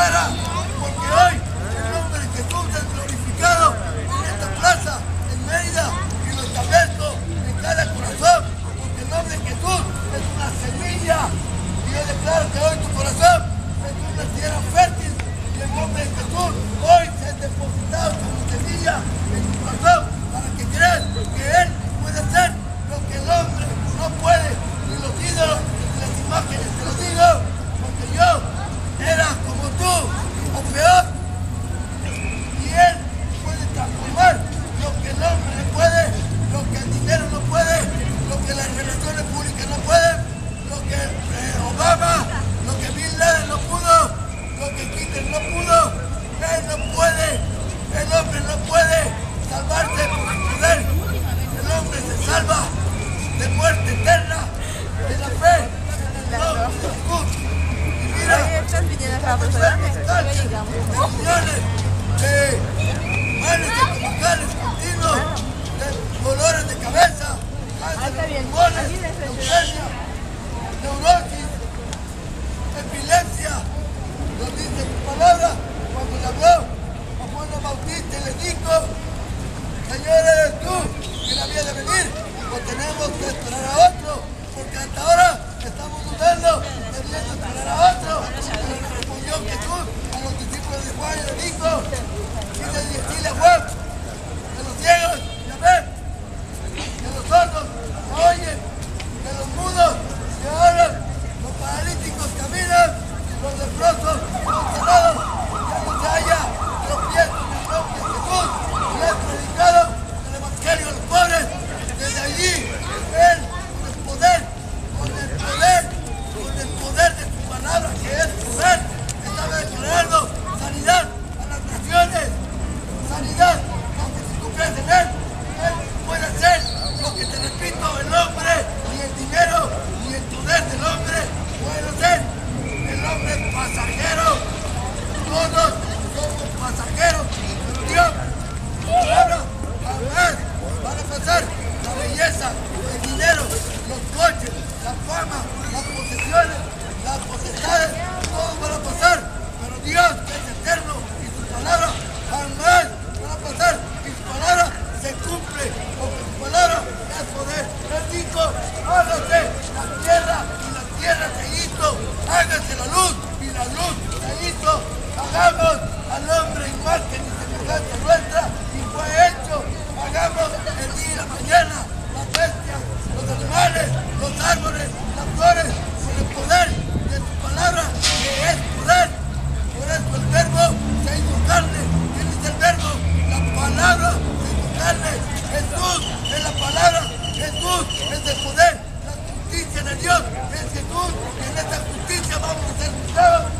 fuera, porque hoy el nombre de Jesús es glorificado en esta plaza, en Mérida, y lo establezco en cada corazón, porque el nombre de Jesús es una semilla, y yo declaro que hoy tu corazón es una tierra fértil, y el nombre de Jesús hoy se ha depositado como semilla en tu corazón, para que creas que Él puede hacer lo que el hombre no puede, ni los ídolos, ni las imágenes, te lo digo, porque yo era como tú, o peor, y Él puede transformar lo que el hombre no puede, lo que el dinero no puede, lo que las relaciones públicas no pueden, lo que Obama, lo que Bin Laden no pudo, lo que Hitler no pudo. Él no puede, el hombre no puede salvarse por su poder. El hombre se salva de muerte eterna, de la fe, de la fe. Estas viñedas para personas que llegamos. De manos de colocares continuos, de dolores de cabeza, de pulmones, eugenia, neurosis, epilepsia. Lo dice tu palabra cuando le habló a Juan el Bautista y le dijo: Señor, eres tú quien había de venir, o tenemos que esperar a otro, porque hasta ahora estamos dudando, debiendo esperar a otro. Pero respondió Jesús a los discípulos de Juan y le dijo, quise decirle a Juan, que los ciegos ya ven, que los sordos se oyen, que los mudos se hablan, los paralíticos caminan, los leprosos son sanados, que no se haya los pies en el nombre de Jesús, y le ha predicado el evangelio a los pobres. Desde allí, Él, con el poder de tu palabra, que es poder, estaba declarando sanidad a las naciones, sanidad, porque si tú crees en Él, Él puede hacer lo que, te repito, el hombre, ni el dinero, ni el poder del hombre puede hacer. El hombre es pasajero, todos somos pasajeros, pero Dios, tu palabra, jamás van a pasar. La belleza, el dinero, los coches, la fama, las posesiones, las potestades, todo va a pasar, pero Dios es eterno y su palabra jamás va a pasar, y su palabra se cumple, porque su palabra es poder. Él dijo, hágase la tierra, y la tierra se hizo, hágase la luz, y la luz se hizo. Hagamos al hombre imagen y semejanza nuestra, y fue hecho. Hagamos el día y la mañana, las bestias, los animales, los árboles, las flores, con el poder de tu palabra, que es poder. Por eso el verbo se hizo carne. ¿Quién es el verbo? La palabra se hizo carne. Jesús es la palabra, Jesús es el poder, la justicia de Dios es Jesús. En esta justicia vamos a ser juzgados.